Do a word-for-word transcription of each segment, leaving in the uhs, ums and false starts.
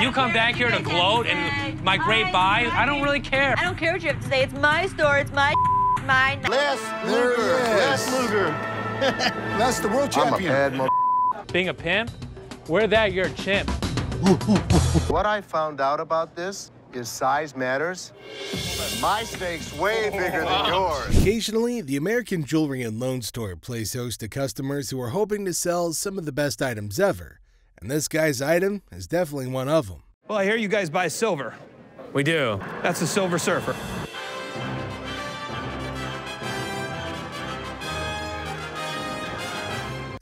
You come back here to gloat and my great buy. I don't really care. I don't care what you have to say. It's my store. It's my mine. Lex Luger. Lex Luger. That's the world champion. I'm a bad Being a pimp, we're that you're a chimp. What I found out about this is size matters. My snake's way bigger than yours. Occasionally, the American Jewelry and Loan store plays host to customers who are hoping to sell some of the best items ever. And this guy's item is definitely one of them. Well, I hear you guys buy silver. We do. That's the Silver Surfer.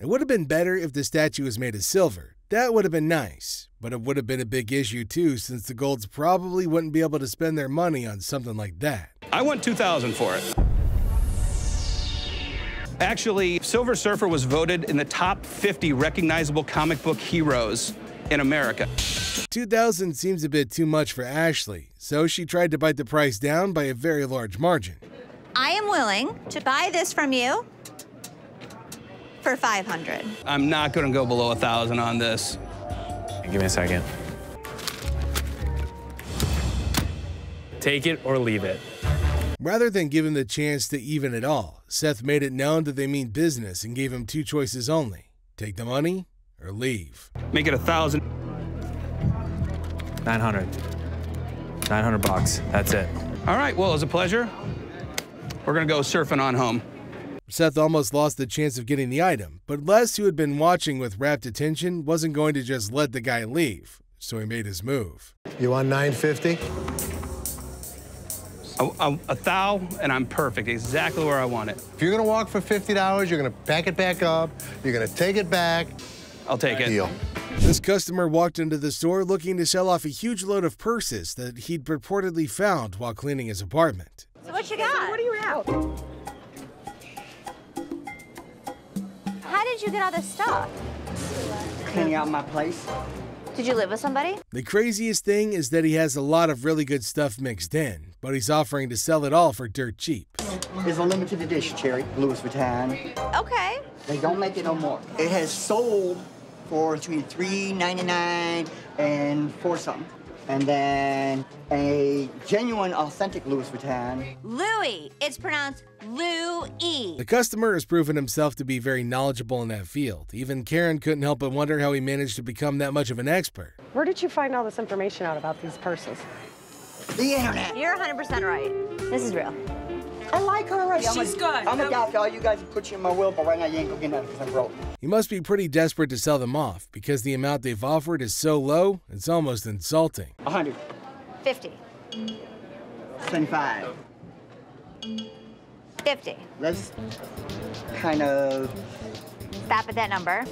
It would have been better if the statue was made of silver. That would have been nice. But it would have been a big issue, too, since the Golds probably wouldn't be able to spend their money on something like that. I want two thousand dollars for it. Actually, Silver Surfer was voted in the top fifty recognizable comic book heroes in America. two thousand dollars seems a bit too much for Ashley, so she tried to bite the price down by a very large margin. I am willing to buy this from you for five hundred dollars. I'm not going to go below one thousand dollars on this. Give me a second. Take it or leave it. Rather than give him the chance to even it all, Seth made it known that they mean business and gave him two choices only. Take the money or leave. Make it a thousand. nine hundred. nine hundred bucks. That's it. All right, well, it was a pleasure. We're going to go surfing on home. Seth almost lost the chance of getting the item, but Les, who had been watching with rapt attention, wasn't going to just let the guy leave, so he made his move. You want nine fifty? A, a, a thou, and I'm perfect, exactly where I want it. If you're gonna walk for fifty dollars, you're gonna pack it back up, you're gonna take it back. I'll take it. Deal. This customer walked into the store looking to sell off a huge load of purses that he'd purportedly found while cleaning his apartment. So what you got? So what are you out? How did you get all this stuff? Cleaning out my place. Did you live with somebody? The craziest thing is that he has a lot of really good stuff mixed in, but he's offering to sell it all for dirt cheap. It's a limited edition, Cherry. Louis Vuitton. Okay. They don't make it no more. It has sold for between three ninety-nine and four something. And then a genuine, authentic Louis Vuitton. Louis. It's pronounced Lou-E. The customer has proven himself to be very knowledgeable in that field. Even Karen couldn't help but wonder how he managed to become that much of an expert. Where did you find all this information out about these purses? The internet. You're one hundred percent right. This is real. I like her already. She's good. I'm a doctor. All you guys can put you in my will, but right now you ain't gonna get nothing because I'm broke. You must be pretty desperate to sell them off because the amount they've offered is so low, it's almost insulting. one hundred. fifty. seventy-five. fifty. Let's kind of stop at that number.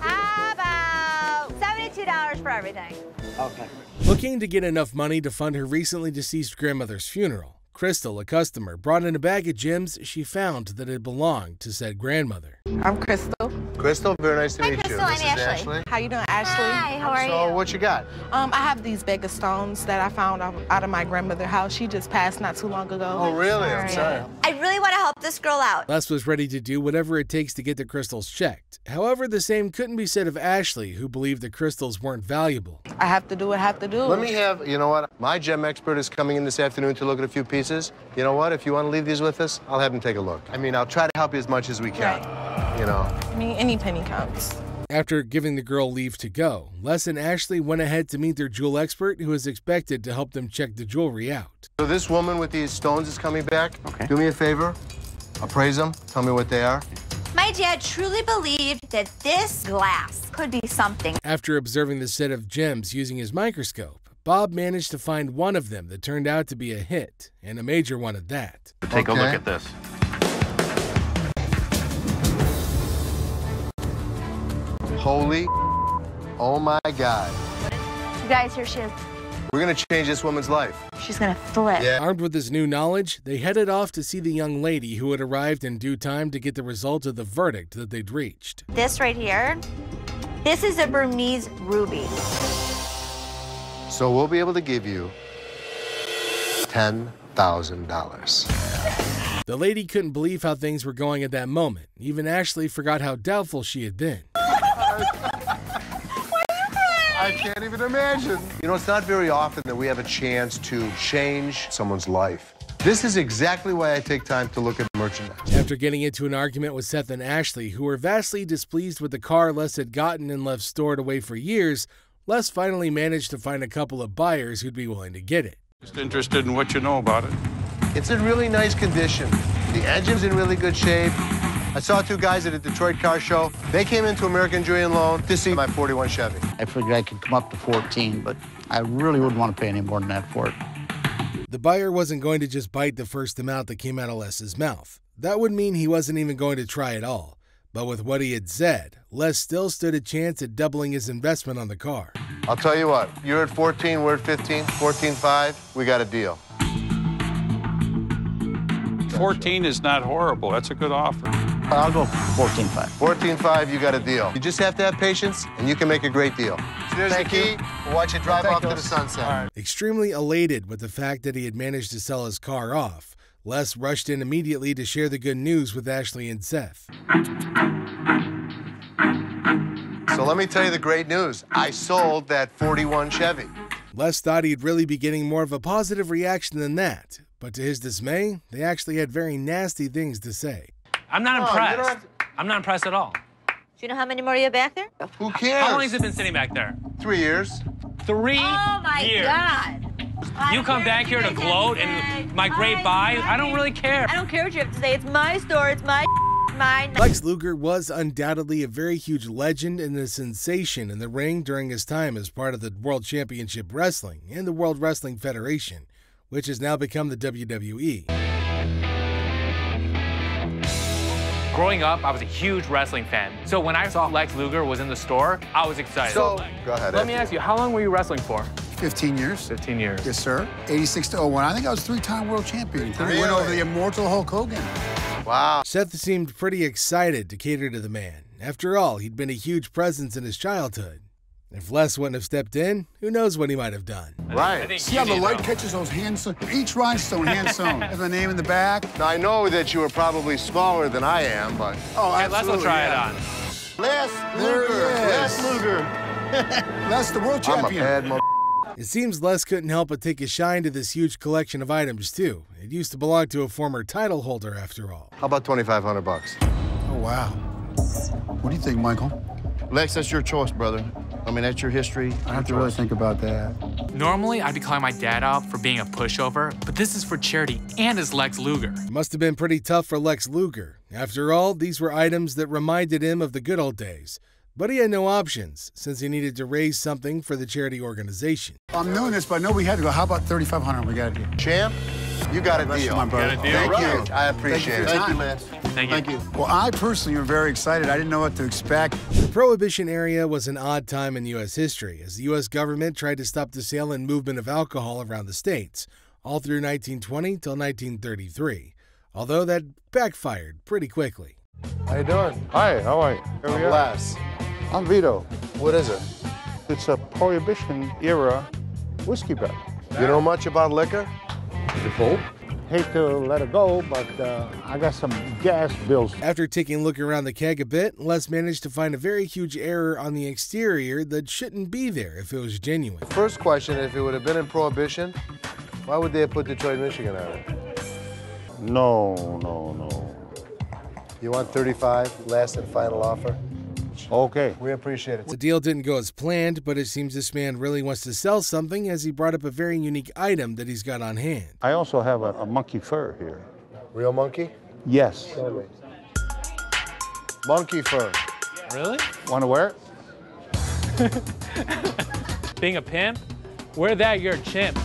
How about seventy-two dollars for everything? Okay. Looking to get enough money to fund her recently deceased grandmother's funeral, Crystal, a customer, brought in a bag of gems she found that had belonged to said grandmother. I'm Crystal. Crystal, very nice to meet you. Hi, Crystal. I'm Ashley. How you doing, Ashley? Hi, how are you? So, what you got? Um, I have these bag of stones that I found out of my grandmother's house. She just passed not too long ago. Oh, really? I'm sorry. I really want to help this girl out. Les was ready to do whatever it takes to get the crystals checked. However, the same couldn't be said of Ashley, who believed the crystals weren't valuable. I have to do what I have to do. Let me have, you know what? My gem expert is coming in this afternoon to look at a few pieces. You know what? If you want to leave these with us, I'll have them take a look. I mean, I'll try to help you as much as we can. Right. You know. I mean, any penny counts. After giving the girl leave to go, Les and Ashley went ahead to meet their jewel expert, who is expected to help them check the jewelry out. So this woman with these stones is coming back. Okay. Do me a favor. Appraise them. Tell me what they are. My dad truly believed that this glass could be something. After observing the set of gems using his microscope, Bob managed to find one of them that turned out to be a hit, and a major one at that. Take okay. a look at this. Holy oh my God. You guys, here she is. We're gonna change this woman's life. She's gonna flip. Yeah. Armed with this new knowledge, they headed off to see the young lady who had arrived in due time to get the result of the verdict that they'd reached. This right here, this is a Burmese ruby. So we'll be able to give you ten thousand dollars. The lady couldn't believe how things were going at that moment. Even Ashley forgot how doubtful she had been. Why are you crying? I can't even imagine. You know, it's not very often that we have a chance to change someone's life. This is exactly why I take time to look at merchandise. After getting into an argument with Seth and Ashley, who were vastly displeased with the car Les had gotten and left stored away for years, Les finally managed to find a couple of buyers who'd be willing to get it. Just interested in what you know about it. It's in really nice condition. The engine's in really good shape. I saw two guys at a Detroit car show. They came into American Jewelry and Loan to see my forty-one Chevy. I figured I could come up to fourteen, but I really wouldn't want to pay any more than that for it. The buyer wasn't going to just bite the first amount that came out of Les's mouth. That would mean he wasn't even going to try at all. But with what he had said, Les still stood a chance at doubling his investment on the car. I'll tell you what, you're at fourteen, we're at fifteen, fourteen five, we got a deal. fourteen is not horrible, that's a good offer. I'll go fourteen five. fourteen five, you got a deal. You just have to have patience, and you can make a great deal. Here's Thank the key. You. We'll watch it drive Thank off you. to the sunset. Right. Extremely elated with the fact that he had managed to sell his car off, Les rushed in immediately to share the good news with Ashley and Seth. So let me tell you the great news. I sold that forty-one Chevy. Les thought he'd really be getting more of a positive reaction than that, but to his dismay, they actually had very nasty things to say. I'm not oh, impressed. To... I'm not impressed at all. Do you know how many more you have back there? Who cares? How long has it been sitting back there? Three years. Three years. Oh, my years. God. You I come back here to gloat and my great buy. I don't really care. I don't care what you have to say. It's my store. It's my mine. Lex Luger was undoubtedly a very huge legend and a sensation in the ring during his time as part of the World Championship Wrestling and the World Wrestling Federation, which has now become the W W E. Growing up, I was a huge wrestling fan. So when I saw Lex Luger was in the store, I was excited. So, go ahead. Let me ask you, how long were you wrestling for? fifteen years. fifteen years. Yes, sir. eighty-six to oh one. I think I was three-time world champion. Really? I went over the immortal Hulk Hogan. Wow. Seth seemed pretty excited to cater to the man. After all, he'd been a huge presence in his childhood. If Les wouldn't have stepped in, who knows what he might have done. Right. See how the light catches those hand sewn. Each rhinestone hand sewn. Has the name in the back. Now, I know that you are probably smaller than I am, but... Oh, absolutely. Hey, Les will try yeah. it on. Les Luger. Les Luger. Les, the world champion. I'm a bad mother. It seems Les couldn't help but take a shine to this huge collection of items, too. It used to belong to a former title holder, after all. How about twenty-five hundred bucks? Oh, wow. What do you think, Michael? Lex, that's your choice, brother. I mean, that's your history. I have to really think about that. Normally, I'd be calling my dad out for being a pushover, but this is for charity and is Lex Luger. It must have been pretty tough for Lex Luger. After all, these were items that reminded him of the good old days. But he had no options, since he needed to raise something for the charity organization. I'm doing this, but I know we had to go. How about thirty-five hundred? We got it here. Champ, you got a deal. My brother. You got a deal. Thank right. you. I appreciate it. Thank you, Les. Thank you. Thank you. Well, I personally am very excited. I didn't know what to expect. The Prohibition era was an odd time in U S history, as the U S government tried to stop the sale and movement of alcohol around the states, all through nineteen twenty till nineteen thirty-three, although that backfired pretty quickly. How you doing? Hi, how are you? Here we I'm are. Les. I'm Vito. What is it? It's a Prohibition era whiskey bet. You know much about liquor? Is it full? Hate to let it go, but uh, I got some gas bills. After taking a look around the keg a bit, Les managed to find a very huge error on the exterior that shouldn't be there if it was genuine. First question, if it would have been in Prohibition, why would they have put Detroit, Michigan on it? No, no, no. You want thirty-five, last and final offer? Okay. We appreciate it. The deal didn't go as planned, but it seems this man really wants to sell something as he brought up a very unique item that he's got on hand. I also have a, a monkey fur here. Real monkey? Yes. Totally. Monkey fur. Really? Want to wear it? Being a pimp? Wear that, you're a chimp.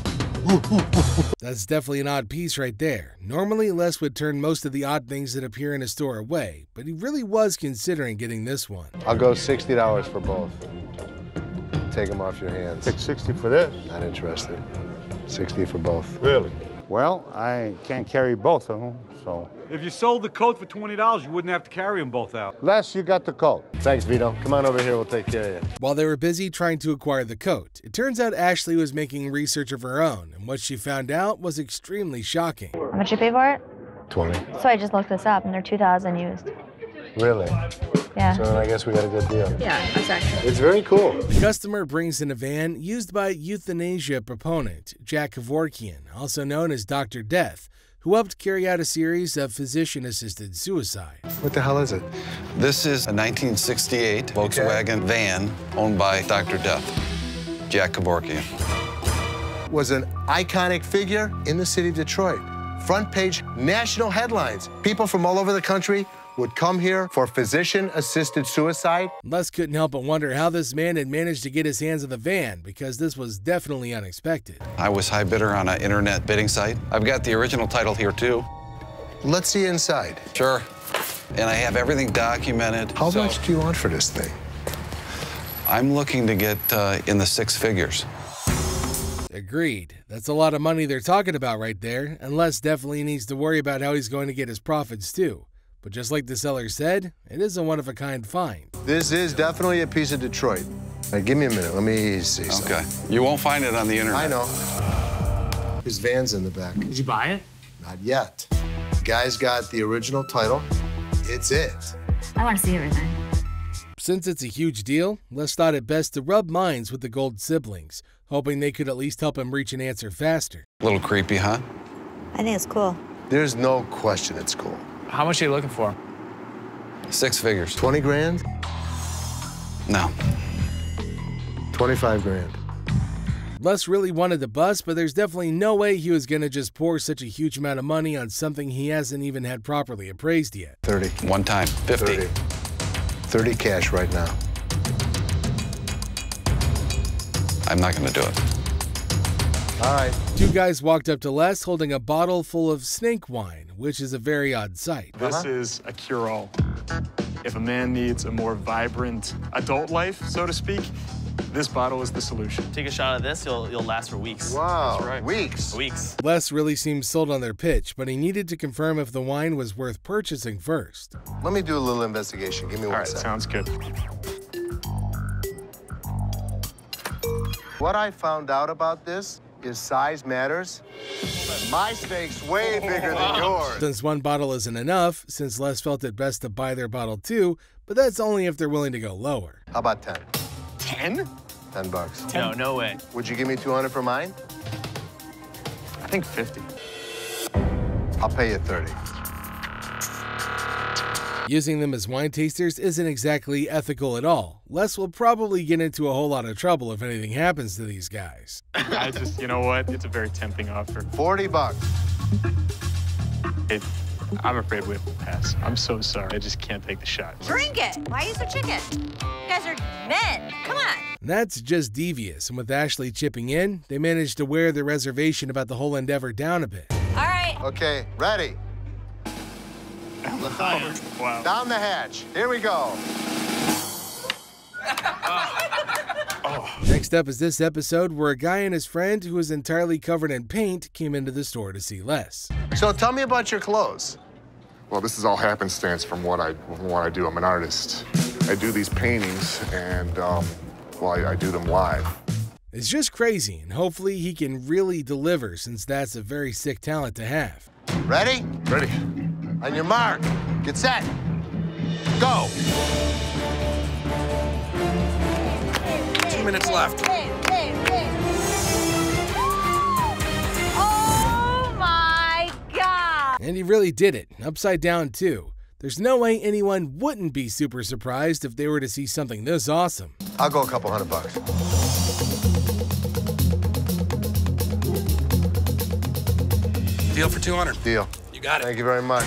That's definitely an odd piece right there. Normally, Les would turn most of the odd things that appear in a store away, but he really was considering getting this one. I'll go sixty dollars for both. Take them off your hands. Take sixty for this. Not interested. sixty for both. Really? Well, I can't carry both of them, so. If you sold the coat for twenty dollars, you wouldn't have to carry them both out. Les, you got the coat. Thanks, Vito. Come on over here, we'll take care of you. While they were busy trying to acquire the coat, it turns out Ashley was making research of her own, and what she found out was extremely shocking. How much you pay for it? twenty. So I just looked this up, and they're two thousand used. Really? Yeah. So I guess we got a good deal. Yeah, exactly. It's very cool. The customer brings in a van used by euthanasia proponent Jack Kevorkian, also known as Doctor Death, who helped carry out a series of physician-assisted suicide. What the hell is it? This is a nineteen sixty-eight Volkswagen okay. van owned by Doctor Death, Jack Kevorkian. Was an iconic figure in the city of Detroit. Front page national headlines. People from all over the country would come here for physician-assisted suicide. Les couldn't help but wonder how this man had managed to get his hands on the van, because this was definitely unexpected. I was high bidder on an internet bidding site. I've got the original title here, too. Let's see inside. Sure. And I have everything documented. How so much do you want for this thing? I'm looking to get uh, in the six figures. Agreed. That's a lot of money they're talking about right there, and Les definitely needs to worry about how he's going to get his profits, too. But just like the seller said, it is a one-of-a-kind find. This is definitely a piece of Detroit. Now, give me a minute. Let me see something. Okay. You won't find it on the internet. I know. His van's in the back. Did you buy it? Not yet. The guy's got the original title. It's it. I want to see everything. Since it's a huge deal, Les thought it best to rub minds with the Gold siblings, hoping they could at least help him reach an answer faster. A little creepy, huh? I think it's cool. There's no question it's cool. How much are you looking for? Six figures. twenty grand? No. twenty-five grand. Les really wanted the bus, but there's definitely no way he was going to just pour such a huge amount of money on something he hasn't even had properly appraised yet. thirty. One time. fifty. thirty. thirty cash right now. I'm not going to do it. All right. Two guys walked up to Les holding a bottle full of snake wine, which is a very odd sight. This uh-huh. is a cure-all. If a man needs a more vibrant adult life, so to speak, this bottle is the solution. Take a shot of this, you'll, you'll last for weeks. Wow, that's right. Weeks? Weeks. Les really seemed sold on their pitch, but he needed to confirm if the wine was worth purchasing first. Let me do a little investigation. Give me one second. All right, sounds good. What I found out about this is size matters. My snake's way bigger than yours. Since one bottle isn't enough, since Les felt it best to buy their bottle too, but that's only if they're willing to go lower. How about ten? ten? ten bucks. ten. No, no way. Would you give me two hundred for mine? I think fifty. I'll pay you thirty. Using them as wine tasters isn't exactly ethical at all. Les will probably get into a whole lot of trouble if anything happens to these guys. I just, you know what? It's a very tempting offer. forty bucks. It, I'm afraid we have to pass. I'm so sorry. I just can't take the shot. Drink it. Why are you so chicken? You guys are men. Come on. That's just devious. And with Ashley chipping in, they managed to wear their reservation about the whole endeavor down a bit. All right. Okay, ready. Wow. Down the hatch. Here we go. Oh. Next up is this episode where a guy and his friend who was entirely covered in paint came into the store to see Les. So tell me about your clothes. Well, this is all happenstance from what I, from what I do. I'm an artist. I do these paintings, and, um, well, I, I do them live. It's just crazy, and hopefully he can really deliver, since that's a very sick talent to have. Ready? Ready. On your mark, get set, go. Two minutes left. Oh my God. And he really did it, upside down too. There's no way anyone wouldn't be super surprised if they were to see something this awesome. I'll go a couple hundred bucks. Deal for two hundred. Deal. You got it. Thank you very much.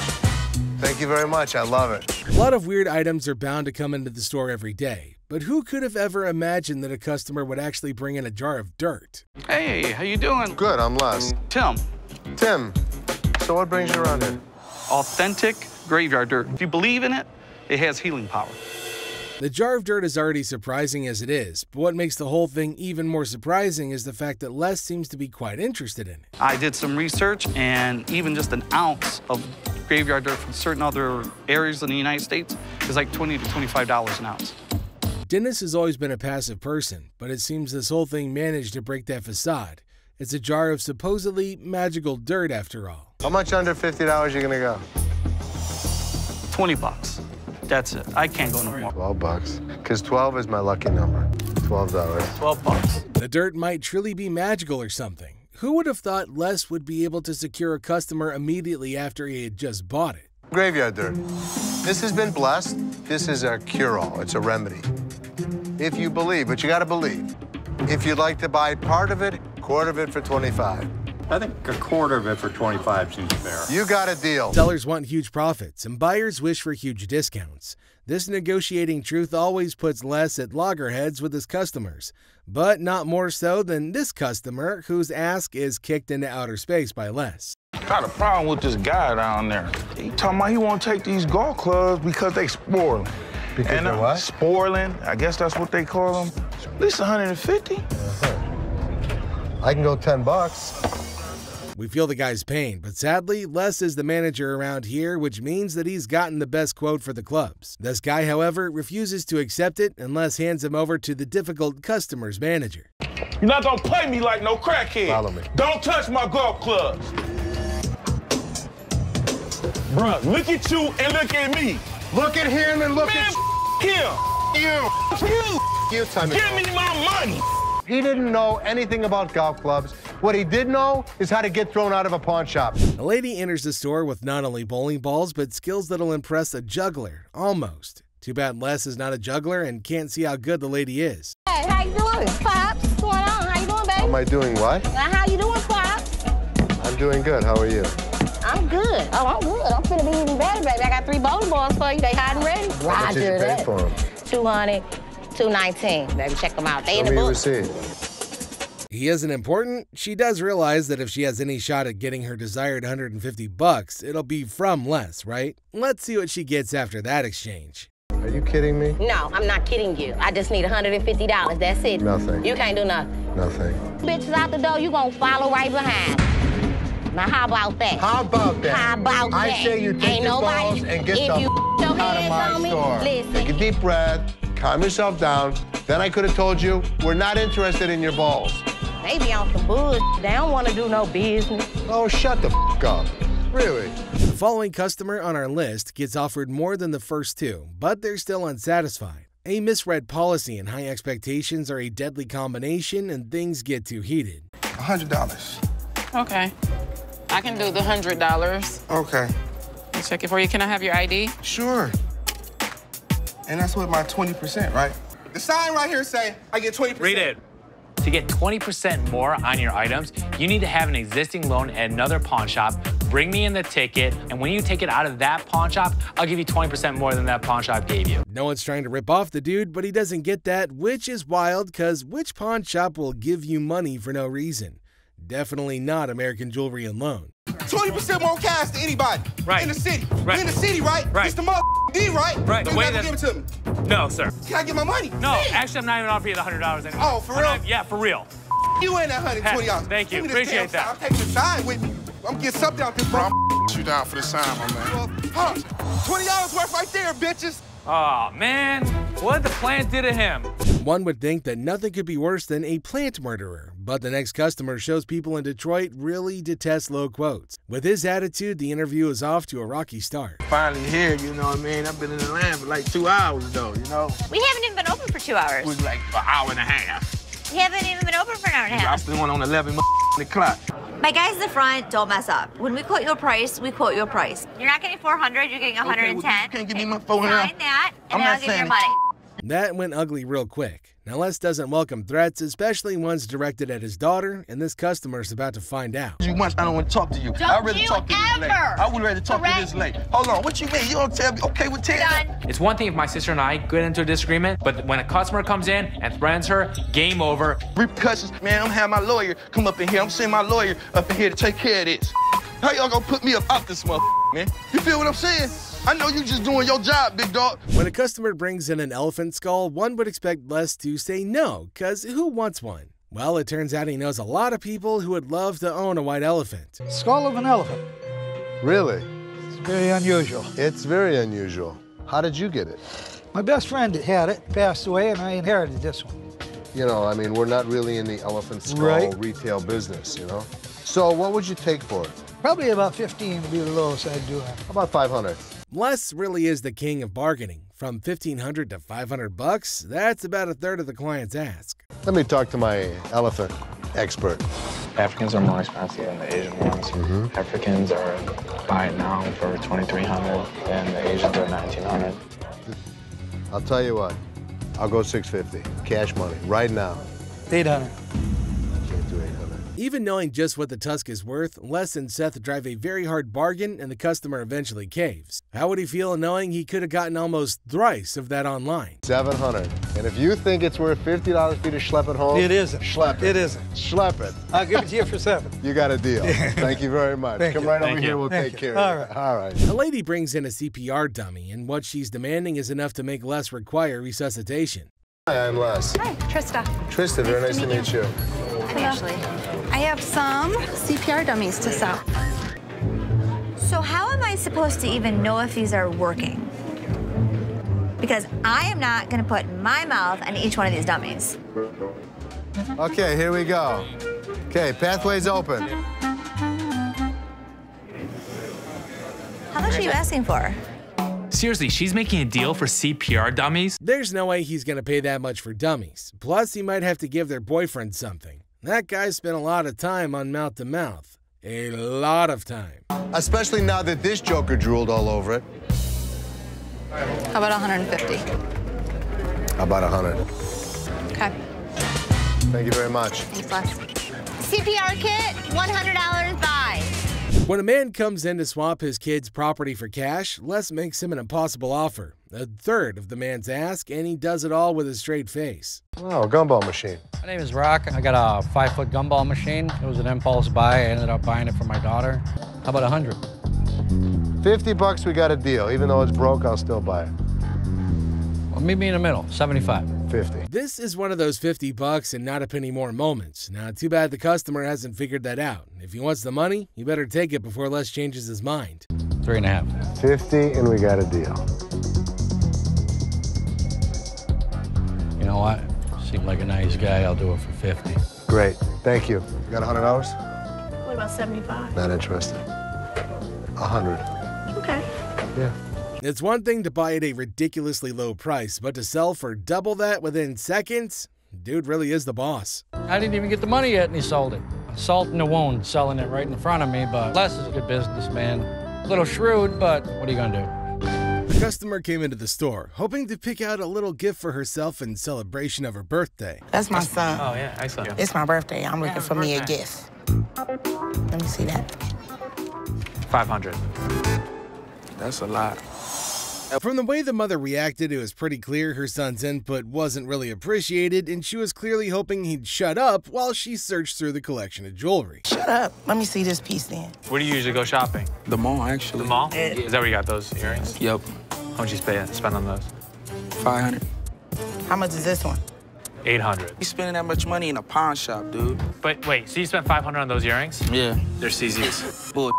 Thank you very much. I love it. A lot of weird items are bound to come into the store every day, but who could have ever imagined that a customer would actually bring in a jar of dirt? Hey, how you doing? Good, I'm Les. Tim. Tim, so what brings you around here? Authentic graveyard dirt. If you believe in it, it has healing power. The jar of dirt is already surprising as it is, but what makes the whole thing even more surprising is the fact that Les seems to be quite interested in it. I did some research, and even just an ounce of graveyard dirt from certain other areas in the United States is like twenty to twenty-five dollars an ounce. Dennis has always been a passive person, but it seems this whole thing managed to break that facade. It's a jar of supposedly magical dirt after all. How much under fifty dollars are you gonna go? twenty bucks. That's it. I can't go no more. twelve bucks. Because twelve is my lucky number. twelve dollars. twelve bucks. The dirt might truly be magical or something. Who would have thought Les would be able to secure a customer immediately after he had just bought it? Graveyard dirt. This has been blessed. This is a cure-all. It's a remedy. If you believe, but you got to believe. If you'd like to buy part of it, quarter of it for twenty-five. I think a quarter of it for twenty-five seems fair. You got a deal. Sellers want huge profits, and buyers wish for huge discounts. This negotiating truth always puts Les at loggerheads with his customers, but not more so than this customer, whose ask is kicked into outer space by Les. Got a problem with this guy down there. He talking about he won't take these golf clubs because they spoiling. Because and they're what? Spoiling. I guess that's what they call them. At least a hundred and fifty. Uh-huh. I can go ten bucks. We feel the guy's pain, but sadly, Les is the manager around here, which means that he's gotten the best quote for the clubs. This guy, however, refuses to accept it and Les hands him over to the difficult customer's manager. You're not gonna play me like no crackhead. Follow me. Don't touch my golf clubs. Bruh, look at you and look at me. Look at him and look Man, at him. You. You. You. Give me my money. He didn't know anything about golf clubs. What he did know is how to get thrown out of a pawn shop. A lady enters the store with not only bowling balls, but skills that'll impress a juggler, almost. Too bad Les is not a juggler and can't see how good the lady is. Hey, how you doing, Pops? What's going on? How you doing, baby? How am I doing what? How you doing, Pops? I'm doing good. How are you? I'm good. Oh, I'm good. I'm finna be even better, baby. I got three bowling balls for you. They hot and ready. How much did you pay for them? two hundred. two nineteen. Baby, check them out. They in the book. He isn't important. She does realize that if she has any shot at getting her desired a hundred and fifty bucks, it'll be from Les, right? Let's see what she gets after that exchange. Are you kidding me? No, I'm not kidding you. I just need a hundred and fifty dollars. That's it. Nothing. You can't do nothing. Nothing. Bitches out the door, you gonna follow right behind. Now, how about that? How about that? How about I that? I say you take Ain't your nobody, balls and get the you out of my me, store. Listen. Take a deep breath. Calm yourself down. Then I could have told you, we're not interested in your balls. They be on some bullshit. They don't want to do no business. Oh, shut the f up. Really? The following customer on our list gets offered more than the first two, but they're still unsatisfied. A misread policy and high expectations are a deadly combination, and things get too heated. a hundred dollars. Okay. I can do the a hundred dollars. Okay. I'll check it for you. Can I have your I D? Sure. And that's what my twenty percent, right? The sign right here say I get twenty percent. Read it. To get twenty percent more on your items, you need to have an existing loan at another pawn shop, bring me in the ticket, and when you take it out of that pawn shop, I'll give you twenty percent more than that pawn shop gave you. No one's trying to rip off the dude, but he doesn't get that, which is wild, because which pawn shop will give you money for no reason? Definitely not American Jewelry and Loan. twenty percent more cash to anybody. Right. In the city. Right. In the city, right? Right. It's the motherfucking D, right? Right. Don't you have to give it to me? No, sir. Can I get my money? No, Damn. actually, I'm not even offering you the one hundred dollars anymore. Oh, for I'm real? Not, yeah, for real. You ain't that one hundred twenty dollars. Thank you. Appreciate that. I'll take the sign with me. I'm getting something out this bro. I'm you down for the sign, my man. Huh? twenty dollars worth right there, bitches. Aw, oh, man. What the plant did to him. One would think that nothing could be worse than a plant murderer, but the next customer shows people in Detroit really detest low quotes. With his attitude, the interview is off to a rocky start. Finally here, you know what I mean? I've been in the land for like two hours, though, you know? We haven't even been open for two hours. It was like an hour and a half. We haven't even been open for an hour and a half. I've been on eleven o'clock. My guys in the front, don't mess up. When we quote your price, we quote your price. You're not getting four hundred, you're getting one hundred ten. Okay, well, you can't give me my phone now. Sign that, and I'll give you your money. That went ugly real quick. Now, Les doesn't welcome threats, especially ones directed at his daughter, and this customer's about to find out. You much, I don't want to talk to you. Don't I'd rather you talk to ever! This late. I would rather talk Correct. to this late. Hold on, what you mean? You don't tell me. Okay, we're done. It's one thing if my sister and I get into a disagreement, but when a customer comes in and threatens her, game over. Repercussions, man, I'm having my lawyer come up in here. I'm sending my lawyer up in here to take care of this. How y'all gonna put me up out this motherfucker, man? You feel what I'm saying? I know you just doing your job, big dog. When a customer brings in an elephant skull, one would expect Les to say no, because who wants one? Well, it turns out he knows a lot of people who would love to own a white elephant. Skull of an elephant. Really? It's very unusual. It's very unusual. How did you get it? My best friend had it, passed away, and I inherited this one. You know, I mean, we're not really in the elephant skull right. retail business, you know? So what would you take for it? Probably about fifteen would be the lowest I'd do it. About five hundred. Les really is the king of bargaining, From fifteen hundred dollars to five hundred bucks, that's about a third of the clients ask. Let me talk to my elephant expert. Africans are more expensive than the Asian ones. Mm-hmm. Africans are buying now for twenty-three hundred dollars and the Asians are nineteen hundred dollars. I'll tell you what, I'll go six fifty, cash money, right now. eight hundred dollars. Even knowing just what the tusk is worth, Les and Seth drive a very hard bargain and the customer eventually caves. How would he feel knowing he could have gotten almost thrice of that online? seven hundred. And if you think it's worth fifty dollars for you to schlep it home, it isn't. Schlep it. It isn't. Schlep it. I'll give it to you for seven. You got a deal. Thank you very much. Thank Come you. right Thank over you. here. We'll Thank take you. care All of it. Right. All right. A lady brings in a C P R dummy, and what she's demanding is enough to make Les require resuscitation. Hi, I'm Les. Hi, Trista. Trista, very nice, nice to meet, meet you. you. Actually, I have some C P R dummies to sell. So how am I supposed to even know if these are working? Because I am not going to put my mouth on each one of these dummies. Okay, here we go. Okay, pathway's open. How much are you asking for? Seriously, she's making a deal for C P R dummies? There's no way he's going to pay that much for dummies. Plus, he might have to give their boyfriend something. That guy spent a lot of time on mouth-to-mouth. A lot of time. Especially now that this joker drooled all over it. How about one hundred fifty? How about one hundred? Okay. Thank you very much. Thanks, Les. C P R kit, one hundred dollars buy. When a man comes in to swap his kid's property for cash, Les makes him an impossible offer. A third of the man's ask, and he does it all with a straight face. Oh, gumball machine. My name is Rock. I got a five-foot gumball machine. It was an impulse buy. I ended up buying it for my daughter. How about one hundred? fifty bucks, we got a deal. Even though it's broke, I'll still buy it. Well, meet me in the middle, seventy-five. fifty. This is one of those fifty bucks and not a penny more moments. Now, too bad the customer hasn't figured that out. If he wants the money, you better take it before Les changes his mind. Three and a half. fifty, and we got a deal. You know what? Seemed like a nice guy. I'll do it for fifty. Great. Thank you. You got one hundred dollars? What about seventy-five? Not interested. one hundred. Okay. Yeah. It's one thing to buy at a ridiculously low price, but to sell for double that within seconds? Dude really is the boss. I didn't even get the money yet, and he sold it. Salt in the wound, selling it right in front of me, but Les is a good businessman. A little shrewd, but what are you gonna do? The customer came into the store, hoping to pick out a little gift for herself in celebration of her birthday. That's my son. Oh, yeah, excellent. Yeah. It's my birthday. I'm looking yeah, for birthday. me a gift. Let me see that. five hundred. That's a lot. From the way the mother reacted, it was pretty clear her son's input wasn't really appreciated, and she was clearly hoping he'd shut up while she searched through the collection of jewelry. Shut up. Let me see this piece then. Where do you usually go shopping? The mall, actually. The mall? It, Is that where you got those earrings? Yep. How much you spend on those? five hundred. How much is this one? eight hundred. You spending that much money in a pawn shop, dude. But wait, so you spent five hundred on those earrings? Yeah. They're C Zs. Bull.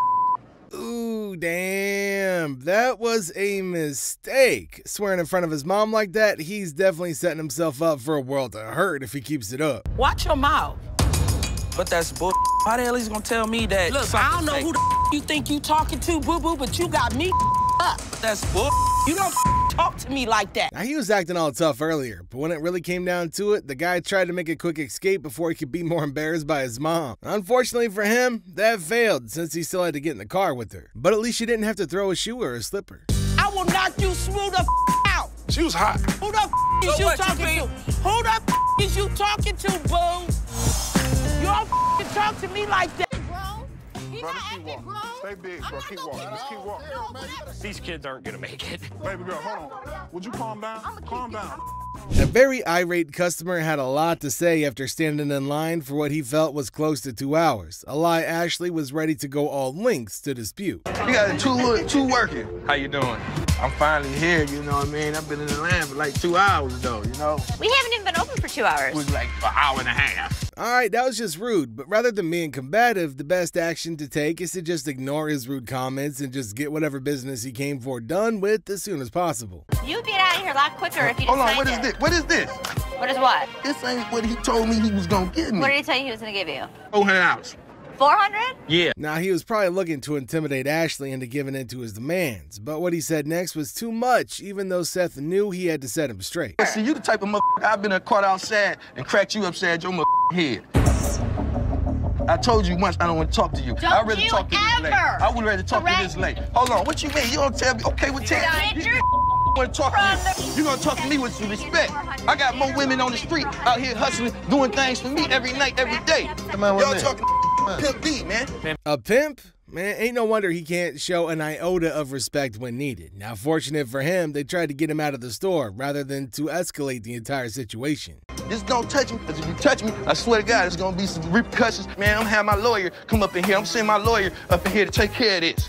Ooh, damn, that was a mistake. Swearing in front of his mom like that, he's definitely setting himself up for a world to hurt if he keeps it up. Watch your mouth. But that's bull. How the hell he's gonna tell me that? Look, I don't know like, who the you think you talking to, boo-boo, but you got me up. That's bull. You don't talk to me like that. Now, he was acting all tough earlier, but when it really came down to it, the guy tried to make a quick escape before he could be more embarrassed by his mom. Unfortunately for him, that failed since he still had to get in the car with her. But at least she didn't have to throw a shoe or a slipper. I will knock you smooth the f out. She was hot. Who the f so is you what, talking you to? Who the f is you talking to, boo? You don't f talk to me like that. Brother, keep walking. Stay big, bro. Keep walking. Just keep walking. These kids aren't gonna make it. Baby girl, hold on. Would you calm down? Calm down. A very irate customer had a lot to say after standing in line for what he felt was close to two hours. A lie Ashley was ready to go all lengths to dispute. You got two two working. How you doing? I'm finally here, you know what I mean? I've been in the line for like two hours though, you know? We haven't even been open for two hours. It was like an hour and a half. All right, that was just rude, but rather than being combative, the best action to take is to just ignore his rude comments and just get whatever business he came for done with as soon as possible. You'd get out of here a lot quicker if you didn't find it. Hold on, what is this? What is this? What is what? This ain't what he told me he was gonna give me. What did he tell you he was gonna give you? Oh, her house. four hundred? Yeah. Now, he was probably looking to intimidate Ashley into giving in to his demands, but what he said next was too much, even though Seth knew he had to set him straight. See, you the type of motherfucker I've been caught outside and cracked you upside your motherfucking head. I told you once I don't want to talk to you. Don't I really talk to this lady. I would rather talk correct. to this lady. Hold on, what you mean? You don't tell me. Okay, well, tell me. You want to talk to me. You gonna talk to me with some respect. I got more women on the street out here hustling, doing things for me every night, every day. Y'all talking pimp B, man. A pimp? Man, ain't no wonder he can't show an iota of respect when needed. Now, fortunate for him, they tried to get him out of the store rather than to escalate the entire situation. Just don't touch me, because if you touch me, I swear to God, it's going to be some repercussions. Man, I'm having my lawyer come up in here. I'm sending my lawyer up in here to take care of this.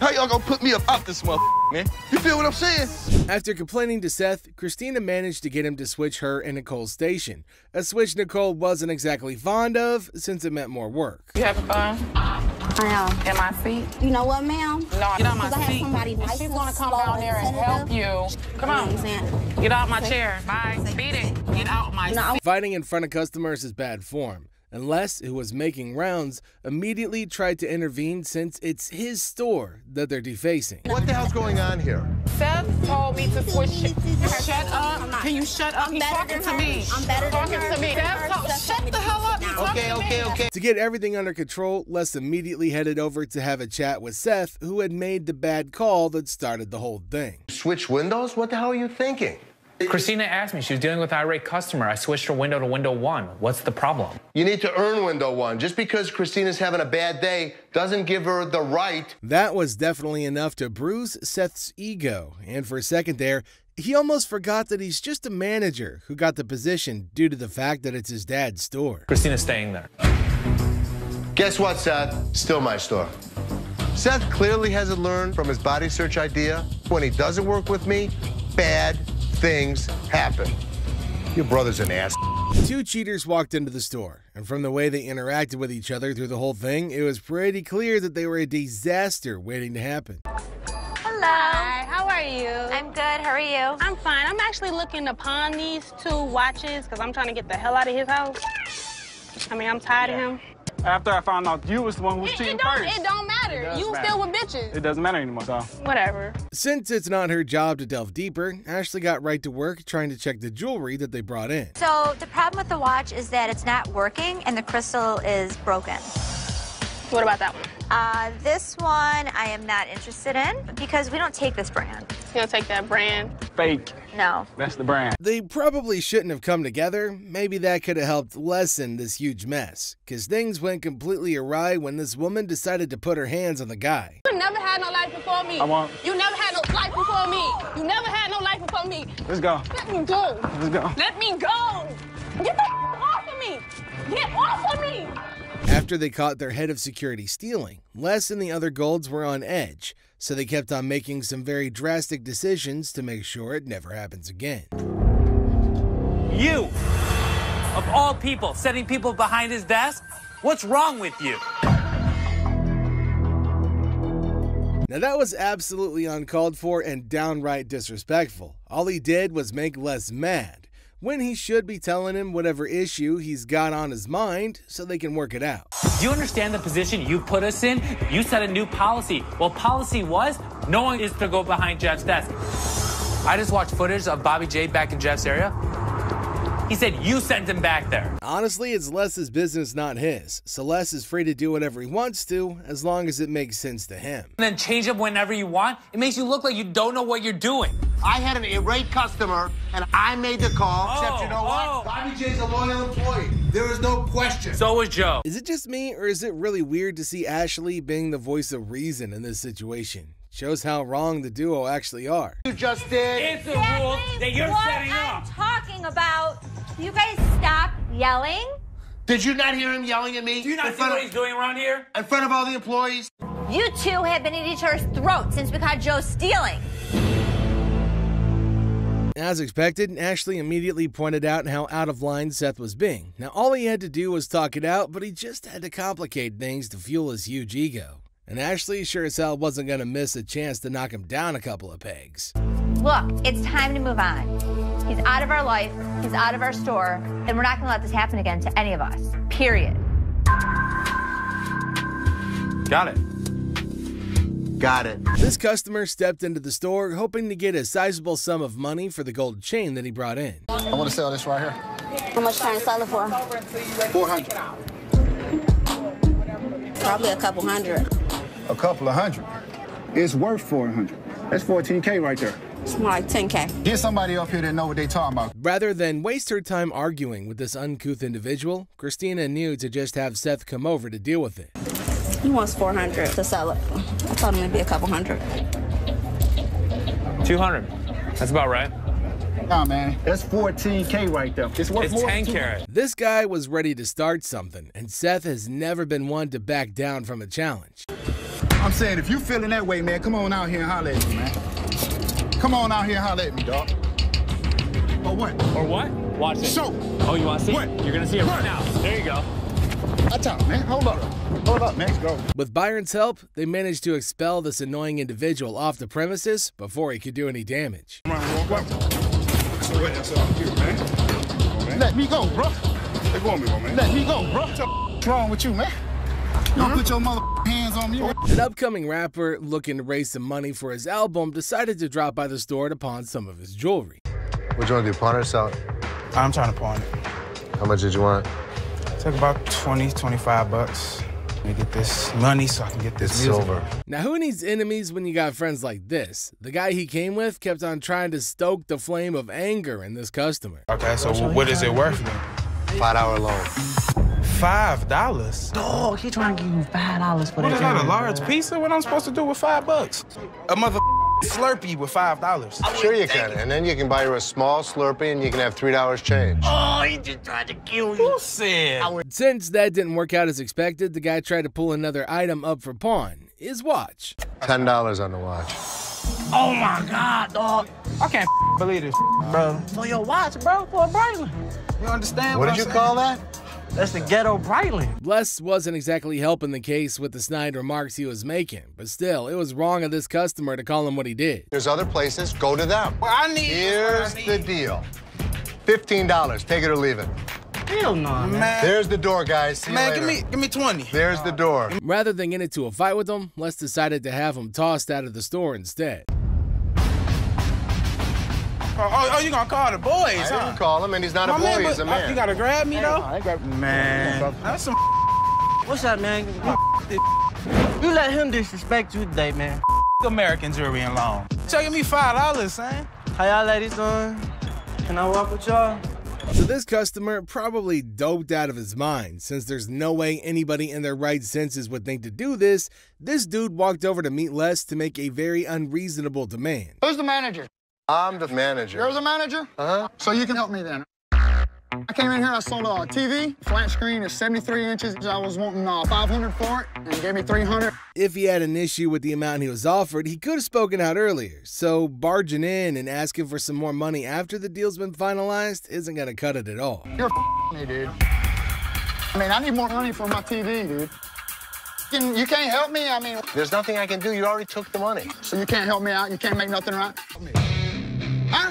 How y'all going to put me up out this motherfucker, man? You feel what I'm saying? After complaining to Seth, Christina managed to get him to switch her and Nicole's station, a switch Nicole wasn't exactly fond of since it meant more work. You having fun? I am. In my seat? You know what, ma'am? No, get out my I seat. Nice she's going to come down there and help you. Come on. Get out my okay. chair. Bye. Beat it. Get out my no. seat. Fighting in front of customers is bad form, unless who was making rounds immediately tried to intervene since it's his store that they're defacing. What the hell's going on here? Seth told me to switch. Shut up. Can you shut up? He's talking to me. I'm better than her. Talking to me. Shut the hell up. Okay, okay, okay. To get everything under control, Les immediately headed over to have a chat with Seth, who had made the bad call that started the whole thing. Switch windows? What the hell are you thinking? Christina asked me. She was dealing with an irate customer. I switched her window to window one. What's the problem? You need to earn window one. Just because Christina's having a bad day doesn't give her the right. That was definitely enough to bruise Seth's ego. And for a second there, he almost forgot that he's just a manager who got the position due to the fact that it's his dad's store. Christina's staying there. Guess what, Seth? Still my store. Seth clearly hasn't learned from his body search idea. When he doesn't work with me, bad things happen. Your brother's an ass. Two cheaters walked into the store, and from the way they interacted with each other through the whole thing, it was pretty clear that they were a disaster waiting to happen. Hello. Hi, how are you? I'm good, how are you? I'm fine. I'm actually looking to pawn these two watches because I'm trying to get the hell out of his house. I mean, I'm tired yeah. of him. After I found out you was the one who was it, cheating it first. It don't matter. It you matter. Still with bitches. It doesn't matter anymore, so. Whatever. Since it's not her job to delve deeper, Ashley got right to work trying to check the jewelry that they brought in. So the problem with the watch is that it's not working and the crystal is broken. What about that one? Uh, this one I am not interested in because we don't take this brand. You don't take that brand? Fake. No. That's the brand. They probably shouldn't have come together. Maybe that could have helped lessen this huge mess, because things went completely awry when this woman decided to put her hands on the guy. You never had no life before me. I won't. You never had no life before me. You never had no life before me. Let's go. Let me go. Let's go. Let me go. Get the off of me. Get off of me. After they caught their head of security stealing, Les and the other Golds were on edge, so they kept on making some very drastic decisions to make sure it never happens again. You, of all people, setting people behind his desk? What's wrong with you? Now that was absolutely uncalled for and downright disrespectful. All he did was make Les mad, when he should be telling him whatever issue he's got on his mind so they can work it out. Do you understand the position you put us in? You set a new policy. Well, policy was no one is to go behind Jeff's desk. I just watched footage of Bobby J back in Jeff's area. He said you sent him back there. Honestly, it's Les's business, not his. So Les is free to do whatever he wants to, as long as it makes sense to him. And then change up whenever you want. It makes you look like you don't know what you're doing. I had an irate customer, and I made the call, oh, except you know what? Oh. Bobby J's a loyal employee. There is no question. So was Joe. Is it just me, or is it really weird to see Ashley being the voice of reason in this situation? Shows how wrong the duo actually are. You just did. It's a rule that you're setting up. What I'm talking about. You guys stop yelling? Did you not hear him yelling at me? Do you not see what he's doing around here? In front of all the employees? You two have been at each other's throats since we caught Joe stealing. As expected, Ashley immediately pointed out how out of line Seth was being. Now, all he had to do was talk it out, but he just had to complicate things to fuel his huge ego. And Ashley sure as hell wasn't going to miss a chance to knock him down a couple of pegs. Look, it's time to move on. He's out of our life, he's out of our store, and we're not going to let this happen again to any of us, period. Got it. Got it. This customer stepped into the store hoping to get a sizable sum of money for the gold chain that he brought in. I want to sell this right here. How much trying to sell it for? four hundred. Probably a couple hundred. A couple of hundred. It's worth four hundred. That's fourteen K right there. It's more like ten K. Get somebody up here that know what they talking about. Rather than waste her time arguing with this uncouth individual, Christina knew to just have Seth come over to deal with it. He wants four hundred to sell it. I thought it would be a couple hundred. two hundred. That's about right. Nah, man, that's fourteen K right there. It's worth more than ten karat. This guy was ready to start something, and Seth has never been one to back down from a challenge. I'm saying, if you feeling that way, man, come on out here and holler at me, man. Come on out here and holler at me, dog. Or what? Or what? Watch it. So. Oh, you want to see what? It? You're going to see it right now. There you go. I talk, man. Hold up. Hold up, man. Let's go. With Byron's help, they managed to expel this annoying individual off the premises before he could do any damage. Come on, bro. So what else I'm here, man? On, man. Let me go, bro. Let go, man. Let me go, bro. What's wrong with you, man? Don't put your mother hands on me. An upcoming rapper looking to raise some money for his album decided to drop by the store to pawn some of his jewelry. What you want to do, pawn or sell it? I'm trying to pawn it. How much did you want? It took about twenty, twenty-five bucks. Let me get this money so I can get this silver. Now, who needs enemies when you got friends like this? The guy he came with kept on trying to stoke the flame of anger in this customer. Okay, so what is it worth then? Five hour loan. Five dollars? Dog, he trying to give you five dollars for that. What is that, a large pizza? What I'm supposed to do with five bucks? A mother Slurpee with five dollars. Sure you can, and then you can buy her a small Slurpee and you can have three dollars change. Oh, he just tried to kill you. Who said? Since that didn't work out as expected, the guy tried to pull another item up for pawn, his watch. Ten dollars on the watch. Oh my God, dog. I can't believe this, bro. For your watch, bro, for a bracelet. You understand what I'm saying? What did you call that? That's the ghetto Brightly. Les wasn't exactly helping the case with the snide remarks he was making, but still, it was wrong of this customer to call him what he did. There's other places, go to them. Well, I need Here's I need. the deal. fifteen dollars, take it or leave it. Hell no, man. man. There's the door, guys. See man, give me, give me twenty. There's the door. Rather than get into a fight with him, Les decided to have him tossed out of the store instead. Oh, oh, you gonna call the boys, I huh? I didn't call him, and he's not My a boy, man, but, he's a man. Oh, you gotta grab me, though? I grab man, that's some What's up, man? You, you let him disrespect you today, man. American Jewelry and Loan. Taking me five dollars, son. How y'all ladies doing? Can I walk with y'all? So this customer probably doped out of his mind. Since there's no way anybody in their right senses would think to do this, this dude walked over to meet Les to make a very unreasonable demand. Who's the manager? I'm the manager. You're the manager? Uh-huh. So you can help me then. I came in here, I sold a T V. Flat screen is seventy-three inches. I was wanting uh, five hundred for it, and gave me three hundred. If he had an issue with the amount he was offered, he could have spoken out earlier. So barging in and asking for some more money after the deal's been finalized isn't gonna cut it at all. You're f***ing me, dude. I mean, I need more money for my T V, dude. You can't help me, I mean. There's nothing I can do, you already took the money. So you can't help me out, you can't make nothing right? Huh?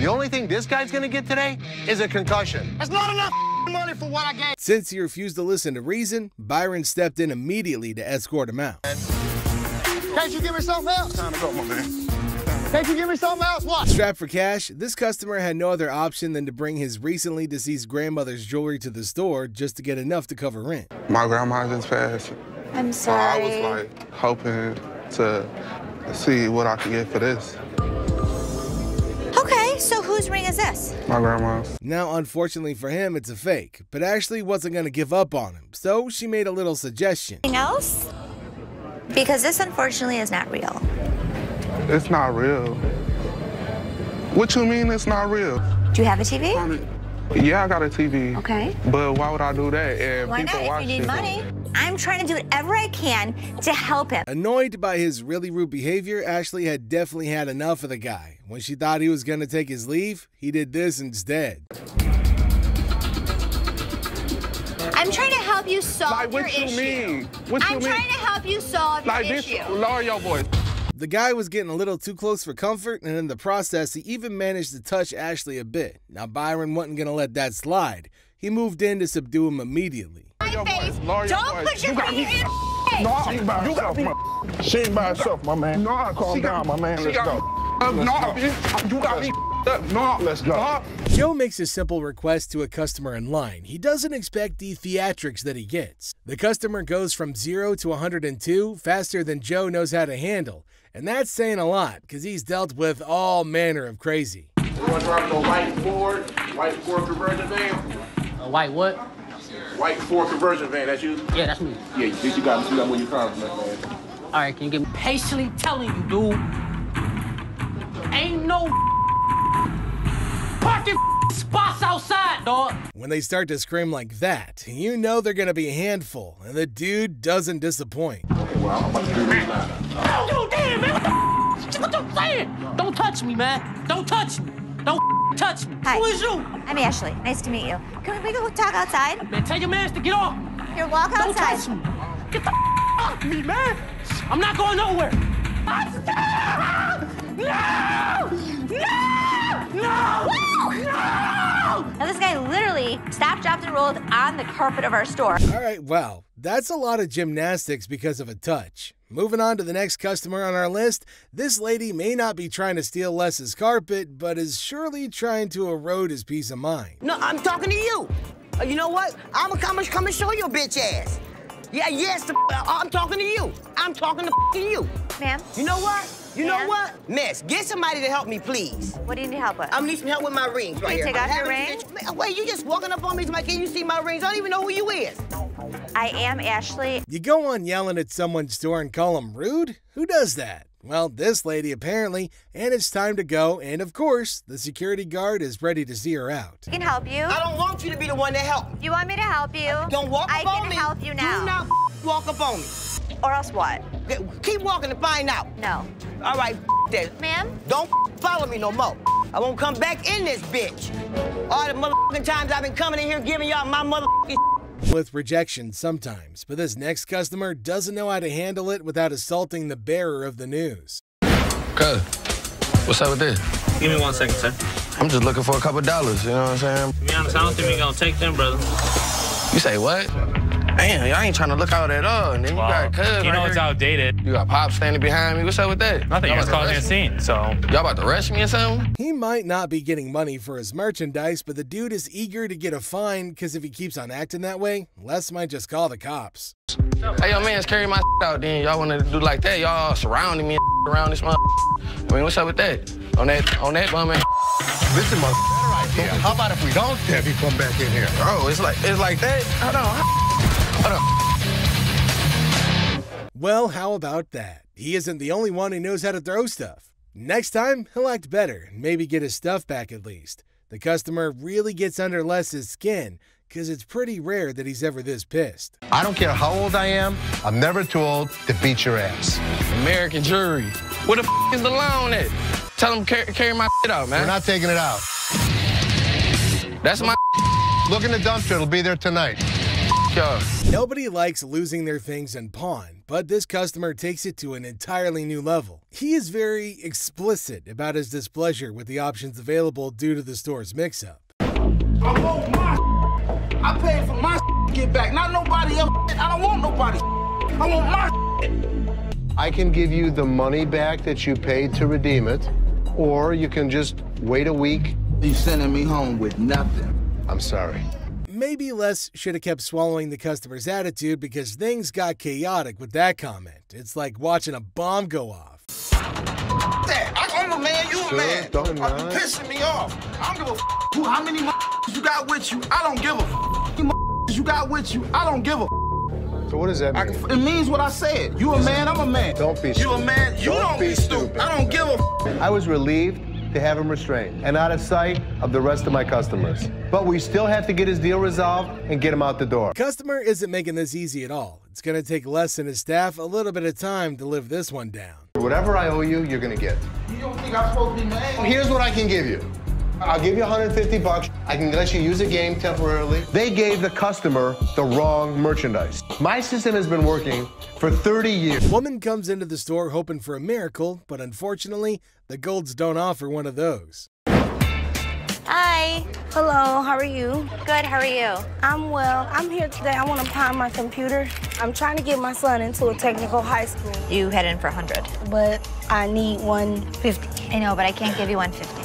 The only thing this guy's gonna get today is a concussion. That's not enough money for what I gave. Since he refused to listen to reason, Byron stepped in immediately to escort him out. Can't you give me something else? Time to go, my man. Can't you give me something else? What? Strapped for cash, this customer had no other option than to bring his recently deceased grandmother's jewelry to the store just to get enough to cover rent. My grandma just passed. I'm sorry. So I was like hoping to see what I could get for this. Okay, so whose ring is this? My grandma's. Now, unfortunately for him, it's a fake, but Ashley wasn't gonna give up on him, so she made a little suggestion. Anything else? Because this, unfortunately, is not real. It's not real. What you mean it's not real? Do you have a T V? Yeah, I got a T V. Okay. But why would I do that? And why people not? Watch if you need money. I'm trying to do whatever I can to help him. Annoyed by his really rude behavior, Ashley had definitely had enough of the guy. When she thought he was going to take his leave, he did this instead. I'm trying to help you solve like, what your you issue. Mean? What you I'm mean? trying to help you solve like, your bitch, issue. Lower your voice. The guy was getting a little too close for comfort, and in the process, he even managed to touch Ashley a bit. Now, Byron wasn't going to let that slide. He moved in to subdue him immediately. my face. Don't put your feet in. No, she ain't by herself, my. She ain't by herself, my man. No, calm down, my man. Let's go. No, you got me. No, let's go. Joe makes a simple request to a customer in line. He doesn't expect the theatrics that he gets. The customer goes from zero to one hundred two faster than Joe knows how to handle. And that's saying a lot, because he's dealt with all manner of crazy. We're going to drive a white Ford, white Ford conversion van. A white what? White Ford conversion van, that's you? Yeah, that's me. Yeah, you think you got, you got what you compliment, man. All right, can you get me? Patiently telling you, dude. Ain't no parking spots outside, dog. When they start to scream like that, you know they're going to be a handful, and the dude doesn't disappoint. Okay, well, I'm about to do this now. Oh, damn, man, what the what you saying? Don't touch me, man. Don't touch me. Don't touch me. Hi. Who is you? I'm Ashley. Nice to meet you. Can we go talk outside? Man, tell your man to get off. Here, walk outside. Don't touch me. Get the off me, man. I'm not going nowhere. I'm still... No! No! No! Woo! No! Now, this guy literally stopped, dropped, and rolled on the carpet of our store. All right, wow. That's a lot of gymnastics because of a touch. Moving on to the next customer on our list, this lady may not be trying to steal Les's carpet, but is surely trying to erode his peace of mind. No, I'm talking to you. You know what? I'm gonna come, come and show your bitch ass. Yeah, yes, the, I'm talking to you. I'm talking to you. Ma'am? You know what? You know what? Miss, get somebody to help me, please. What do you need help with? I'm needing help with my rings right here. Can you take off your ring? Wait, you just walking up on me like, can you see my rings? I don't even know who you is. I am Ashley. You go on yelling at someone's store and call them rude? Who does that? Well, this lady apparently, and it's time to go, and of course, the security guard is ready to see her out. I can help you. I don't want you to be the one to help. You want me to help you? Don't walk up on me. I can help you now. Do not walk up on me. Or else what? Keep walking to find out. No. All right, that. Ma'am? Don't follow me no more. I won't come back in this bitch. All the motherfucking times I've been coming in here giving y'all my motherfucking with rejection sometimes, but this next customer doesn't know how to handle it without assaulting the bearer of the news. Cuz, what's up with this? Give me one second, sir. I'm just looking for a couple dollars, you know what I'm saying? To be honest, I don't think we're gonna take them, brother. You say what? Damn, y'all ain't trying to look out at all. And then you wow. got cuz. You right know here. It's outdated. You got Pop standing behind me. What's up with that? Nothing. Y'all causing a scene, so. Y'all about to rush me or something? He might not be getting money for his merchandise, but the dude is eager to get a fine because if he keeps on acting that way, Les might just call the cops. Hey, yo, man, carry my out then. Y'all want to do like that? Y'all surrounding me and around this mother. I mean, what's up with that? On that, on that bum, man. Listen, mother. Better idea. How about if we don't have you come back in here? Bro, it's like, it's like that. Hold on. Well, how about that? He isn't the only one who knows how to throw stuff. Next time, he'll act better and maybe get his stuff back at least. The customer really gets under Les's skin because it's pretty rare that he's ever this pissed. I don't care how old I am, I'm never too old to beat your ass. American Jewelry. Where the f is the loan at? Tell him car carry my shit out, man. We're not taking it out. That's my look in the dumpster, it'll be there tonight. Nobody likes losing their things in pawn, but this customer takes it to an entirely new level. He is very explicit about his displeasure with the options available due to the store's mix-up. I want my I paid for my to get back, not nobody else. I don't want nobody. I want my I can give you the money back that you paid to redeem it, or you can just wait a week. You're sending me home with nothing. I'm sorry. Maybe Les should have kept swallowing the customer's attitude because things got chaotic with that comment. It's like watching a bomb go off. Hey, I'm a man, you a man. Sure, don't mind. You're pissing me off. I don't give a f who, how many motherfuckers you got with you. I don't give a f how many motherfuckers you got with you. I don't give a f. So what does that mean? I, it means what I said. You a man, I'm a man. Don't be stupid. You a man, you don't, don't be stupid. stupid. I don't give a f. I was relieved to have him restrained and out of sight of the rest of my customers. But we still have to get his deal resolved and get him out the door. Customer isn't making this easy at all. It's gonna take Les and his staff a little bit of time to live this one down. Whatever I owe you, you're gonna get. You don't think I'm supposed to be mad? Here's what I can give you. I'll give you one hundred fifty bucks. I can let you use a game temporarily. They gave the customer the wrong merchandise. My system has been working for thirty years. Woman comes into the store hoping for a miracle, but unfortunately, the Golds don't offer one of those. Hi. Hi. Hello, how are you? Good, how are you? I'm well. I'm here today. I want to pawn my computer. I'm trying to get my son into a technical high school. You head in for one hundred. But I need one fifty. I know, but I can't give you one fifty.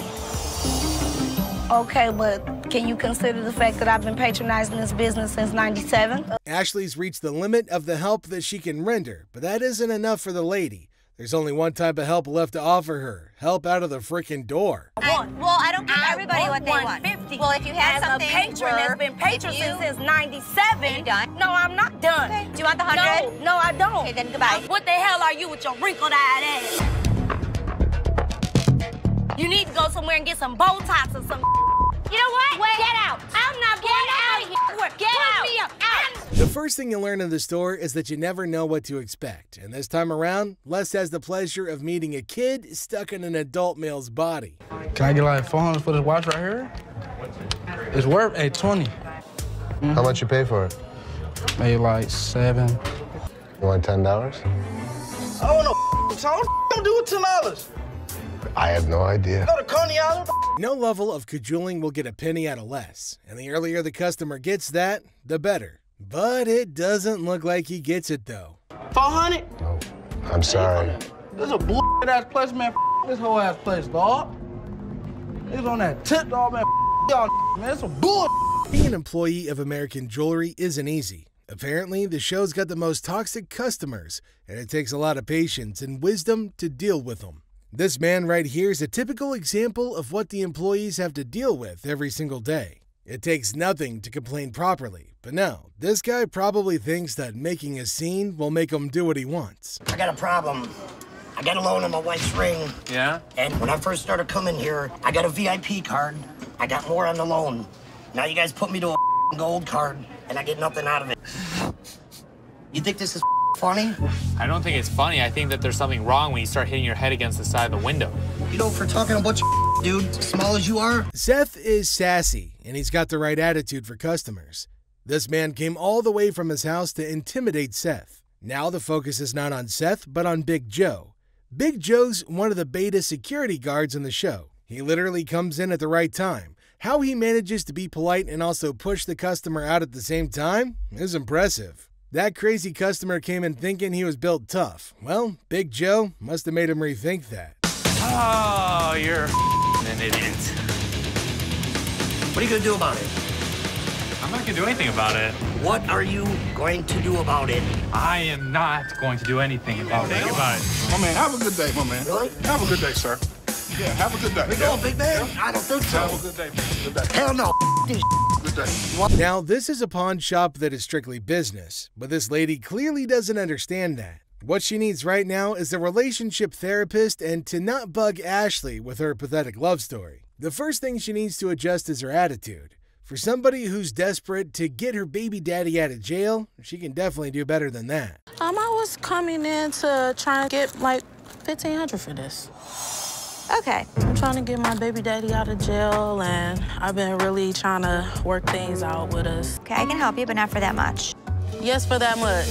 Okay, but can you consider the fact that I've been patronizing this business since ninety-seven? Ashley's reached the limit of the help that she can render, but that isn't enough for the lady. There's only one type of help left to offer her. Help out of the freaking door. I, well, I don't give I everybody want what they one fifty. Want. Well, if you had As something a patron that's been patron since, since ninety-seven. Are you done? No, I'm not done. Okay. Do you want the one hundred? No, no, I don't. Okay, then goodbye. Now, what the hell are you with your wrinkled-eyed ass? You need to go somewhere and get some Botox or some. You know what? Wait. Get out. I'm not going out of here. Work. Get out. Me up. Out. The first thing you learn in the store is that you never know what to expect. And this time around, Les has the pleasure of meeting a kid stuck in an adult male's body. Can I get like four hundred dollars for this watch right here? It's worth eight twenty. Mm-hmm. How much you pay for it? Maybe like seven. You want ten dollars? Oh, no, Tom. Don't do it ten dollars. I have no idea. Go to Coney Island. No level of cajoling will get a penny out of Les, and the earlier the customer gets that, the better. But it doesn't look like he gets it, though. four hundred? No, I'm sorry. This is a bull*****-ass place, man. This whole ass place, dog. It's on that tip, dog, man. Y'all, man, it's a bull*****. Being an employee of American Jewelry isn't easy. Apparently, the show's got the most toxic customers, and it takes a lot of patience and wisdom to deal with them. This man right here is a typical example of what the employees have to deal with every single day. It takes nothing to complain properly, but no, this guy probably thinks that making a scene will make him do what he wants. I got a problem. I got a loan on my wife's ring. Yeah? And when I first started coming here, I got a V I P card. I got more on the loan. Now you guys put me to a gold card, and I get nothing out of it. You think this is funny? I don't think it's funny. I think that there's something wrong when you start hitting your head against the side of the window. You know, for talking a bunch of dude, small as you are. Seth is sassy, and he's got the right attitude for customers. This man came all the way from his house to intimidate Seth. Now the focus is not on Seth, but on Big Joe. Big Joe's one of the beta security guards in the show. He literally comes in at the right time. How he manages to be polite and also push the customer out at the same time is impressive. That crazy customer came in thinking he was built tough. Well, Big Joe must have made him rethink that. Oh, you're an idiot. What are you gonna do about it? I'm not gonna do anything about it. What are you going to do about it? I am not going to do anything about it. About it. My man, have a good day, my man. Really? Have a good day, sir. Yeah, have a good day. We going, yeah. Big man? Yeah. I don't think so. Have a good day, man. Good day. Hell no. This Now, this is a pawn shop that is strictly business, but this lady clearly doesn't understand that. What she needs right now is a relationship therapist and to not bug Ashley with her pathetic love story. The first thing she needs to adjust is her attitude. For somebody who's desperate to get her baby daddy out of jail, she can definitely do better than that. Um, I was coming in to try and get like fifteen hundred dollars for this. Okay. I'm trying to get my baby daddy out of jail, and I've been really trying to work things out with us. Okay, I can help you, but not for that much. Yes, for that much.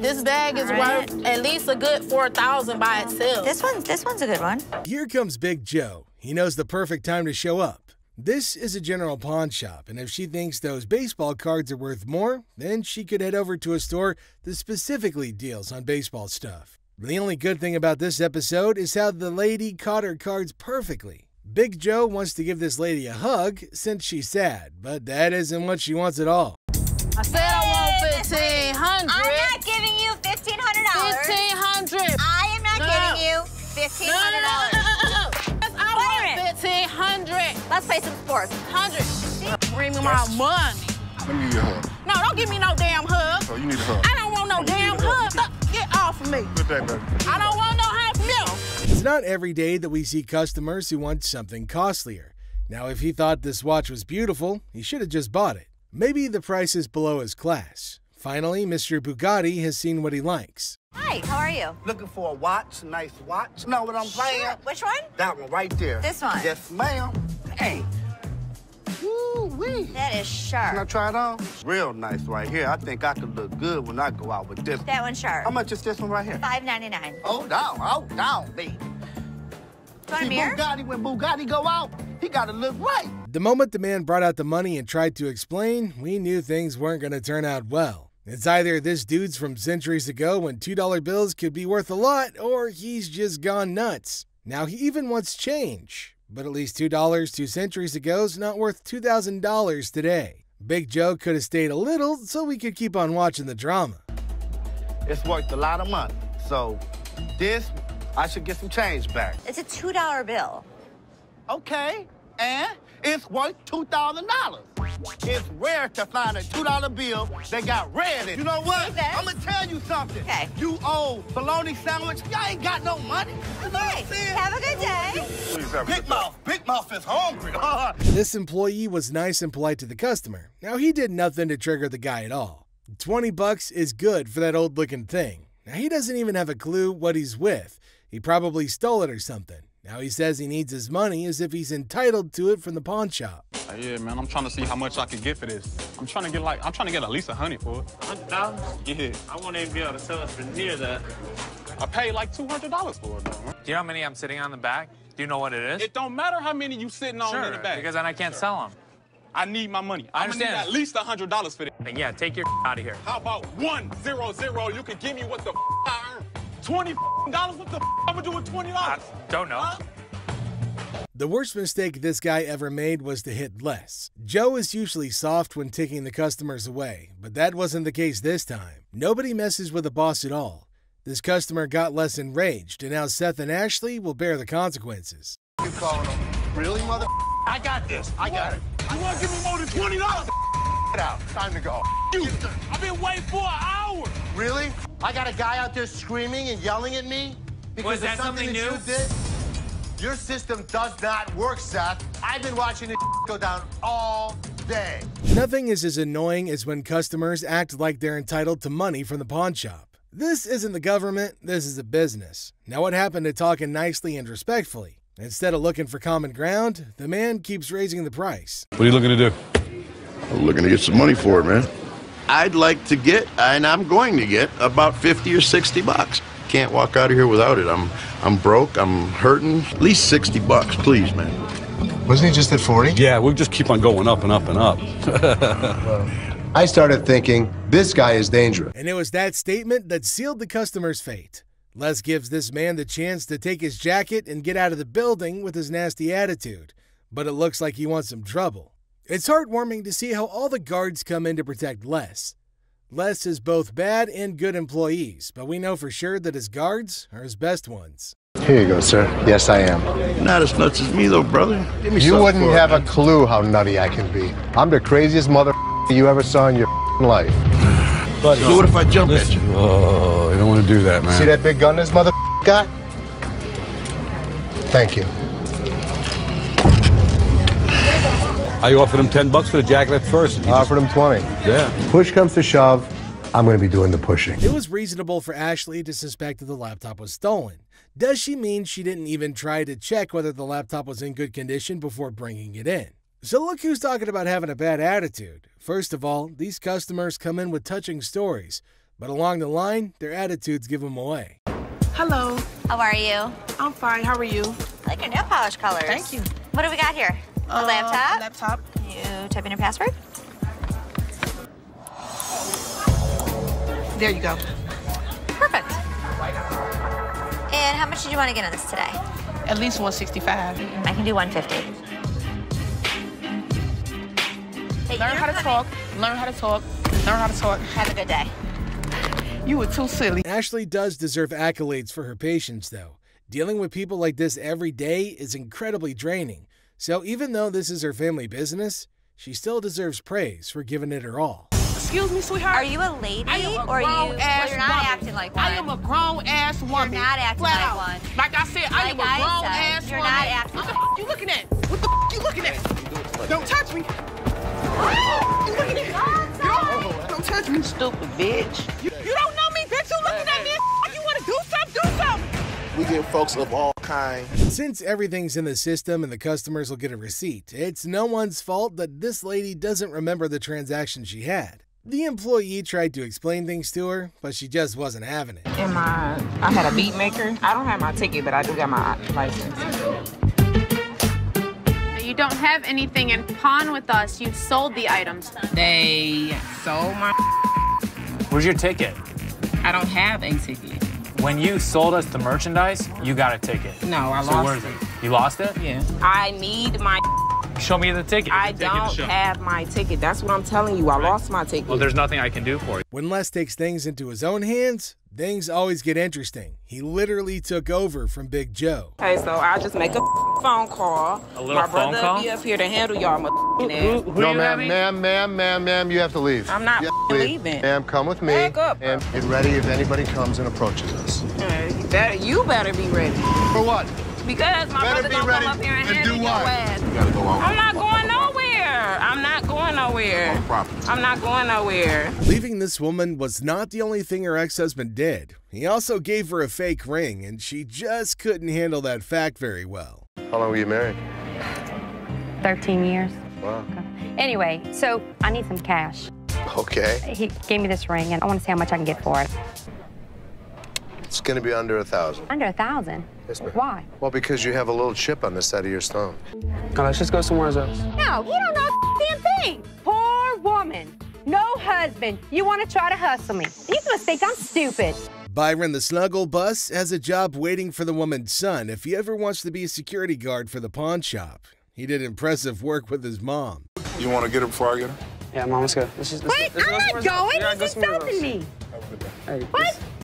This bag All is right. worth at least a good four thousand dollars by itself. This one's, this one's a good one. Here comes Big Joe. He knows the perfect time to show up. This is a general pawn shop, and if she thinks those baseball cards are worth more, then she could head over to a store that specifically deals on baseball stuff. The only good thing about this episode is how the lady caught her cards perfectly. Big Joe wants to give this lady a hug since she's sad, but that isn't what she wants at all. I said I want fifteen hundred dollars. I'm not giving you fifteen hundred dollars. fifteen hundred dollars. I am not no. giving you fifteen hundred dollars. No, no, no, no, no, no, no. I want fifteen hundred dollars. Let's play some sports. one hundred dollars. Bring me my money. Let me give you a hug. No, don't give me no damn hug. Oh, you need a hug. I don't want no oh, damn hug. hug. Get off of me. Good day, baby. I don't want no half milk. It's not every day that we see customers who want something costlier. Now, if he thought this watch was beautiful, he should have just bought it. Maybe the price is below his class. Finally, Mister Bugatti has seen what he likes. Hi, how are you? Looking for a watch, nice watch. Know what I'm sure. playing? Which one? That one right there. This one? Yes, ma'am. Hey. Woo-wee. That is sharp. Can I try it on? Real nice right here. I think I could look good when I go out with this. That one's sharp. How much is this one right here? five ninety-nine. Oh, down, oh, down, baby. See, Bugatti, when Bugatti go out, He gotta look right. The moment the man brought out the money and tried to explain, we knew things weren't gonna turn out well. It's either this dude's from centuries ago when two dollar bills could be worth a lot, or he's just gone nuts. Now he even wants change. But at least two dollars two centuries ago is not worth two thousand dollars today. Big Joe could have stayed a little so we could keep on watching the drama. It's worth a lot of money, so this, I should get some change back. It's a two dollar bill. Okay, and it's worth two thousand dollars. It's rare to find a two dollar bill that got red in it. You know what? Okay. I'm gonna tell you something. Okay. You owe bologna sandwich. Y'all ain't got no money. Okay. You know what I'm saying? Have a good day. Please have a good day. Big Mouth. Big Mouth is hungry. This employee was nice and polite to the customer. Now, he did nothing to trigger the guy at all. twenty bucks is good for that old-looking thing. Now, he doesn't even have a clue what he's with. He probably stole it or something. Now he says he needs his money as if he's entitled to it from the pawn shop. Oh, yeah, man, I'm trying to see how much I can get for this. I'm trying to get like, I'm trying to get at least a hundred for it. Hundred dollars? Yeah. I won't even be able to sell it for near that. I paid like two hundred dollars for it, though. Do you know how many I'm sitting on the back? Do you know what it is? It don't matter how many you sitting on sure, in the back. Because then I can't sure. sell them. I need my money. I understand. I'm gonna need at least a hundred dollars for this. And yeah, take your out of here. How about one zero zero? You can give me what the I earned. twenty dollars? What the I'm gonna do with twenty dollars? I don't know. Huh? The worst mistake this guy ever made was to hit less. Joe is usually soft when taking the customers away, but that wasn't the case this time. Nobody messes with the boss at all. This customer got less enraged, and now Seth and Ashley will bear the consequences. You calling them? Really, mother? I got this. I got it. You wanna give me more than twenty dollars? Get out. Time to go. You. I've been waiting for an hour. Really? I got a guy out there screaming and yelling at me because of something that you did? Your system does not work, Seth. I've been watching this go down all day. Nothing is as annoying as when customers act like they're entitled to money from the pawn shop. This isn't the government, this is a business. Now what happened to talking nicely and respectfully? Instead of looking for common ground, the man keeps raising the price. What are you looking to do? I'm looking to get some money for it, man. I'd like to get, and I'm going to get, about fifty or sixty bucks. Can't walk out of here without it. I'm I'm broke, I'm hurting. At least sixty bucks, please, man. Wasn't he just at forty? Yeah, we'll just keep on going up and up and up. Well, I started thinking, this guy is dangerous. And it was that statement that sealed the customer's fate. Les gives this man the chance to take his jacket and get out of the building with his nasty attitude, but it looks like he wants some trouble. It's heartwarming to see how all the guards come in to protect Les. Les is both bad and good employees, but we know for sure that his guards are his best ones. Here you go, sir. Yes, I am. Not as nuts as me, though, brother. Give me you wouldn't have it, a clue how nutty I can be. I'm the craziest mother you ever saw in your life. Buddy, so what if I jump listen. at you? Oh, you don't want to do that, man. See that big gun this mother got? Thank you. I offered him ten bucks for the jacket at first. I offered him twenty. Yeah. Push comes to shove, I'm going to be doing the pushing. It was reasonable for Ashley to suspect that the laptop was stolen. Does she mean she didn't even try to check whether the laptop was in good condition before bringing it in? So look who's talking about having a bad attitude. First of all, these customers come in with touching stories, but along the line, their attitudes give them away. Hello. How are you? I'm fine. How are you? I like your nail polish colors. Thank you. What do we got here? A laptop? Uh, laptop. Can you type in your password? There you go. Perfect. And how much did you want to get on this today? At least one sixty-five. I can do one fifty. Hey, Learn how to talk. Learn how to talk. Learn how to talk. Have a good day. You were too silly. Ashley does deserve accolades for her patience, though. Dealing with people like this every day is incredibly draining. So even though this is her family business, she still deserves praise for giving it her all. Excuse me, sweetheart. Are you a lady a or are you? Well, you're not woman. acting like one. I am a grown ass woman. You're not acting well, like one. Like I said, like I am a I grown said, ass you're woman. You're not acting. What the f you looking at? What the f you looking at? Don't touch me. Oh, you looking at me? Don't, don't touch me, stupid bitch. You, you don't know me, bitch. You looking at me? If you want to do something? Do something. We get folks of all kinds. Since everything's in the system and the customers will get a receipt, it's no one's fault that this lady doesn't remember the transaction she had. The employee tried to explain things to her, but she just wasn't having it. In my, I had a beat maker. I don't have my ticket, but I do got my license. You don't have anything in pawn with us. You sold the items. They sold my... Where's your ticket? I don't have a ticket. When you sold us the merchandise, you got a ticket. No, I so lost where's it. it. You lost it? Yeah. I need my... Show me the ticket. I the don't ticket have my ticket. That's what I'm telling you. I right. lost my ticket. Well, there's nothing I can do for you. When Les takes things into his own hands, things always get interesting. He literally took over from Big Joe. Okay, so I just make a phone call. A little my phone brother call? Will be up here to handle y'all. No, ma'am, ma'am, ma'am, ma'am, ma'am, you have to leave. I'm not leave. leaving. Ma'am, come with me. Back up. Ma'am, get ready if anybody comes and approaches us. Right, you, better, you better be ready. For what? Because my brother don't come up here and handle your ass. You gotta go on. I'm not going nowhere. I'm not going nowhere. I'm not going nowhere. Leaving this woman was not the only thing her ex-husband did. He also gave her a fake ring, and she just couldn't handle that fact very well. How long were you married? thirteen years. Wow. Okay. Anyway, so I need some cash. Okay. He gave me this ring, and I want to see how much I can get for it. It's gonna be under a thousand. Under a thousand? Yes, ma'am. Why? Well, because you have a little chip on the side of your stomach. Now, let's just go somewhere else. No, you don't know a damn thing. Poor woman, no husband. You want to try to hustle me. You must think I'm stupid. Byron the Snuggle Bus has a job waiting for the woman's son if he ever wants to be a security guard for the pawn shop. He did impressive work with his mom. You want to get her before I get her? Yeah, Mom, let's go. Let's just, let's Wait, let's I'm go not going. This is insulting me. What?